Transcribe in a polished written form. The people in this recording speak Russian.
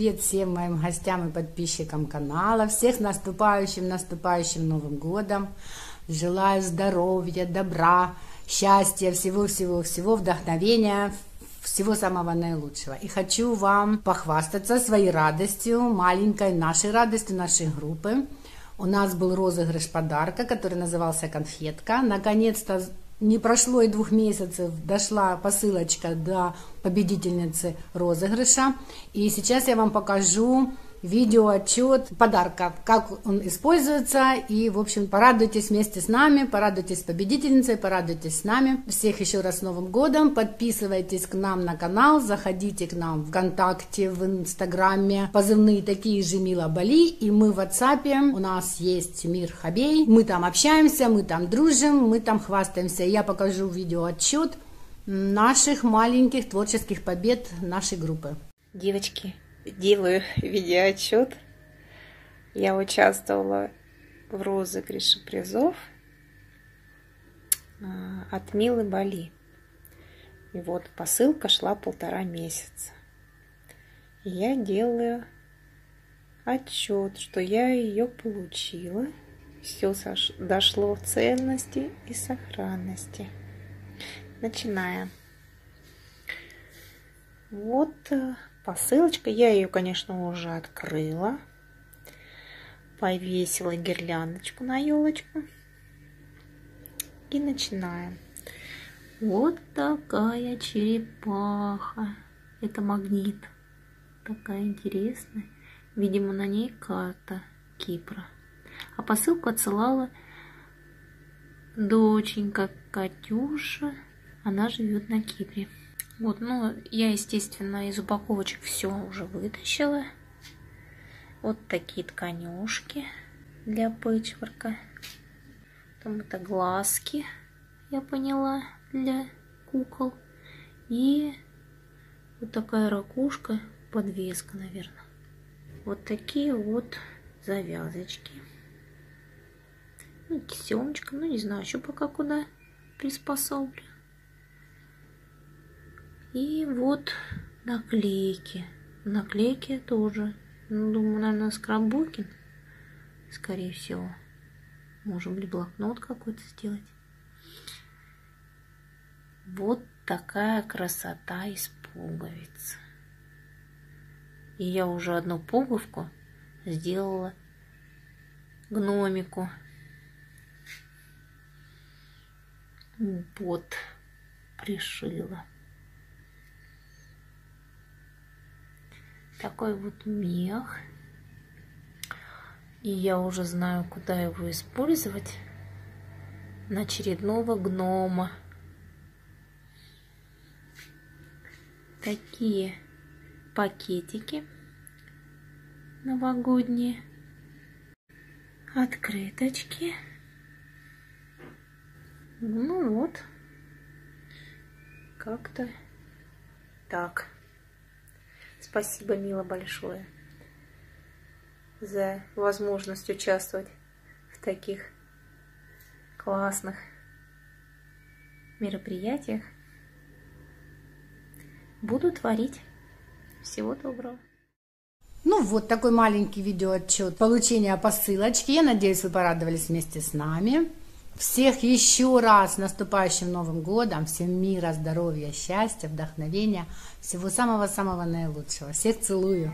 привет всем моим гостям и подписчикам канала, всех наступающим Новым годом. Желаю здоровья, добра, счастья, всего-всего-всего, вдохновения, всего самого наилучшего. И хочу вам похвастаться своей радостью, маленькой нашей радостью, нашей группы. У нас был розыгрыш подарка, который назывался «Конфетка». Наконец-то не прошло и 2 месяцев, дошла посылочка до победительницы розыгрыша. И сейчас я вам покажу видеоотчет подарка, как он используется. И, в общем, порадуйтесь вместе с нами, порадуйтесь с победительницей, порадуйтесь с нами. Всех еще раз с Новым годом. Подписывайтесь к нам на канал, заходите к нам в ВКонтакте, в Инстаграме. Позывные такие же Мила Бали. И мы в WhatsApp, у нас есть Мир Хабей. Мы там общаемся, мы там дружим, мы там хвастаемся. Я покажу видеоотчет наших маленьких творческих побед нашей группы. Девочки, делаю видеоотчет. Я участвовала в розыгрыше призов от Милы Бали. И вот посылка шла 1,5 месяца. И я делаю отчет, что я ее получила. Все дошло в цельности и сохранности. Начинаем. Вот посылочка. Я ее, конечно, уже открыла. Повесила гирляндочку на елочку. И начинаем. Вот такая черепаха. Это магнит. Такая интересная. Видимо, на ней карта Кипра. А посылку отсылала доченька Катюша. Она живет на Кипре. Вот, ну, я, естественно, из упаковочек все уже вытащила. Вот такие тканюшки для пэтчворка. Там это глазки, я поняла, для кукол. И вот такая ракушка, подвеска, наверное. Вот такие вот завязочки. Ну, тесемочка, ну, не знаю еще пока куда приспособлю. И вот наклейки. Наклейки тоже. Ну, думаю, наверное, скраббукинг, скорее всего. Можем ли блокнот какой-то сделать. Вот такая красота из пуговиц. И я уже одну пуговку сделала гномику. Вот. Пришила. Такой вот мех. И я уже знаю, куда его использовать. На очередного гнома. Такие пакетики новогодние. Открыточки. Ну вот. Как-то так. Спасибо, Мила, большое за возможность участвовать в таких классных мероприятиях. Буду творить. Всего доброго. Ну вот такой маленький видеоотчет получения посылочки. Я надеюсь, вы порадовались вместе с нами. Всех еще раз с наступающим Новым годом, всем мира, здоровья, счастья, вдохновения, всего самого-самого наилучшего. Всех целую!